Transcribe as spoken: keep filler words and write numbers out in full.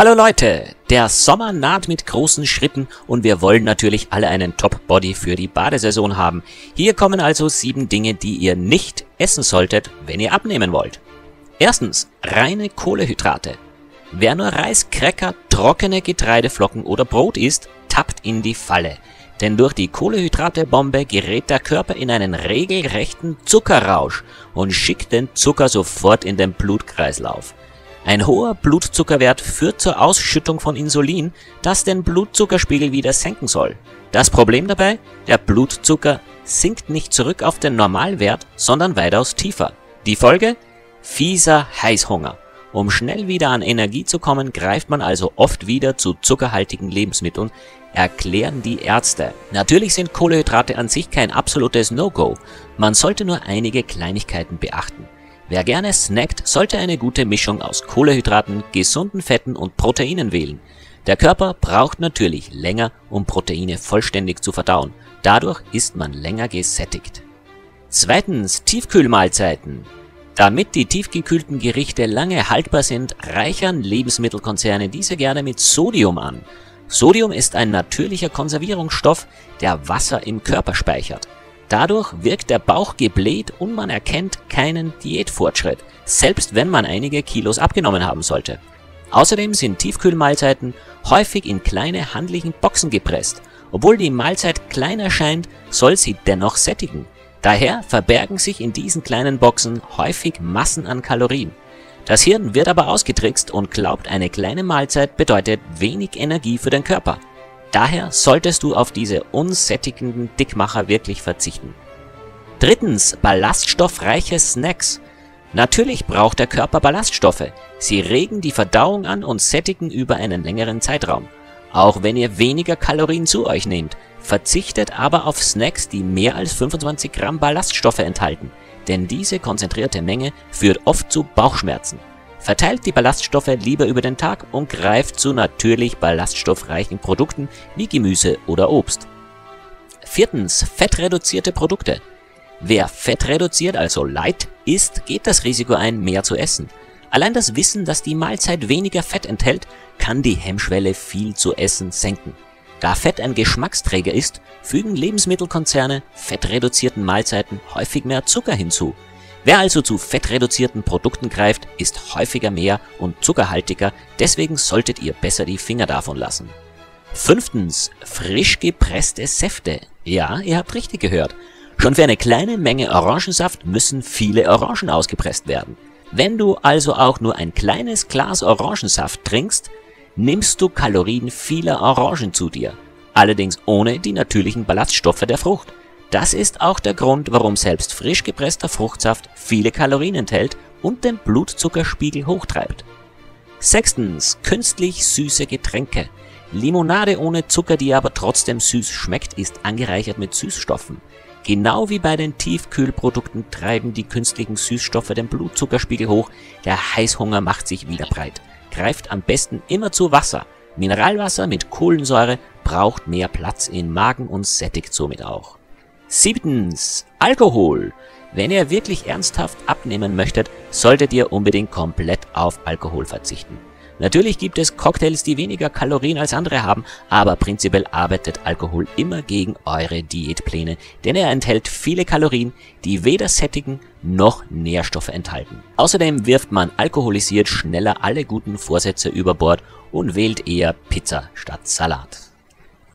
Hallo Leute, der Sommer naht mit großen Schritten und wir wollen natürlich alle einen Top-Body für die Badesaison haben. Hier kommen also sieben Dinge, die ihr nicht essen solltet, wenn ihr abnehmen wollt. Erstens, reine Kohlehydrate. Wer nur Reis, Cracker, trockene Getreideflocken oder Brot isst, tappt in die Falle. Denn durch die Kohlenhydrate-Bombe gerät der Körper in einen regelrechten Zuckerrausch und schickt den Zucker sofort in den Blutkreislauf. Ein hoher Blutzuckerwert führt zur Ausschüttung von Insulin, das den Blutzuckerspiegel wieder senken soll. Das Problem dabei? Der Blutzucker sinkt nicht zurück auf den Normalwert, sondern weitaus tiefer. Die Folge? Fieser Heißhunger. Um schnell wieder an Energie zu kommen, greift man also oft wieder zu zuckerhaltigen Lebensmitteln, erklären die Ärzte. Natürlich sind Kohlenhydrate an sich kein absolutes No-Go. Man sollte nur einige Kleinigkeiten beachten. Wer gerne snackt, sollte eine gute Mischung aus Kohlenhydraten, gesunden Fetten und Proteinen wählen. Der Körper braucht natürlich länger, um Proteine vollständig zu verdauen. Dadurch ist man länger gesättigt. Zweitens, Tiefkühlmahlzeiten. Damit die tiefgekühlten Gerichte lange haltbar sind, reichern Lebensmittelkonzerne diese gerne mit Sodium an. Sodium ist ein natürlicher Konservierungsstoff, der Wasser im Körper speichert. Dadurch wirkt der Bauch gebläht und man erkennt keinen Diätfortschritt, selbst wenn man einige Kilos abgenommen haben sollte. Außerdem sind Tiefkühlmahlzeiten häufig in kleine handlichen Boxen gepresst. Obwohl die Mahlzeit klein erscheint, soll sie dennoch sättigen. Daher verbergen sich in diesen kleinen Boxen häufig Massen an Kalorien. Das Hirn wird aber ausgetrickst und glaubt, eine kleine Mahlzeit bedeutet wenig Energie für den Körper. Daher solltest du auf diese unsättigenden Dickmacher wirklich verzichten. Drittens, ballaststoffreiche Snacks. Natürlich braucht der Körper Ballaststoffe. Sie regen die Verdauung an und sättigen über einen längeren Zeitraum. Auch wenn ihr weniger Kalorien zu euch nehmt, verzichtet aber auf Snacks, die mehr als fünfundzwanzig Gramm Ballaststoffe enthalten, denn diese konzentrierte Menge führt oft zu Bauchschmerzen. Verteilt die Ballaststoffe lieber über den Tag und greift zu natürlich ballaststoffreichen Produkten wie Gemüse oder Obst. Viertens, fettreduzierte Produkte. Wer fettreduziert, also light, isst, geht das Risiko ein, mehr zu essen. Allein das Wissen, dass die Mahlzeit weniger Fett enthält, kann die Hemmschwelle, viel zu essen, senken. Da Fett ein Geschmacksträger ist, fügen Lebensmittelkonzerne fettreduzierten Mahlzeiten häufig mehr Zucker hinzu. Wer also zu fettreduzierten Produkten greift, ist häufiger mehr und zuckerhaltiger, deswegen solltet ihr besser die Finger davon lassen. Fünftens, frisch gepresste Säfte. Ja, ihr habt richtig gehört. Schon für eine kleine Menge Orangensaft müssen viele Orangen ausgepresst werden. Wenn du also auch nur ein kleines Glas Orangensaft trinkst, nimmst du Kalorien vieler Orangen zu dir, allerdings ohne die natürlichen Ballaststoffe der Frucht. Das ist auch der Grund, warum selbst frisch gepresster Fruchtsaft viele Kalorien enthält und den Blutzuckerspiegel hochtreibt. Sechstens, künstlich süße Getränke. Limonade ohne Zucker, die aber trotzdem süß schmeckt, ist angereichert mit Süßstoffen. Genau wie bei den Tiefkühlprodukten treiben die künstlichen Süßstoffe den Blutzuckerspiegel hoch, der Heißhunger macht sich wieder breit. Greift am besten immer zu Wasser. Mineralwasser mit Kohlensäure braucht mehr Platz im Magen und sättigt somit auch. Siebtens, Alkohol. Wenn ihr wirklich ernsthaft abnehmen möchtet, solltet ihr unbedingt komplett auf Alkohol verzichten. Natürlich gibt es Cocktails, die weniger Kalorien als andere haben, aber prinzipiell arbeitet Alkohol immer gegen eure Diätpläne, denn er enthält viele Kalorien, die weder sättigen noch Nährstoffe enthalten. Außerdem wirft man alkoholisiert schneller alle guten Vorsätze über Bord und wählt eher Pizza statt Salat.